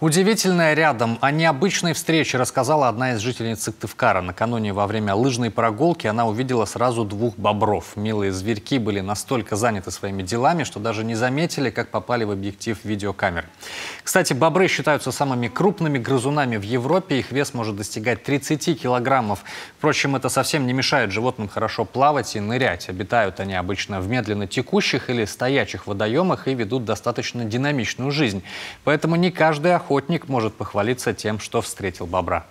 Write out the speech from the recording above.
Удивительное рядом. О необычной встрече рассказала одна из жительниц Сыктывкара. Накануне во время лыжной прогулки она увидела сразу двух бобров. Милые зверьки были настолько заняты своими делами, что даже не заметили, как попали в объектив видеокамер. Кстати, бобры считаются самыми крупными грызунами в Европе. Их вес может достигать 30 килограммов. Впрочем, это совсем не мешает животным хорошо плавать и нырять. Обитают они обычно в медленно текущих или стоячих водоемах и ведут достаточно динамичную жизнь. Поэтому не каждый охотник может похвалиться тем, что встретил бобра.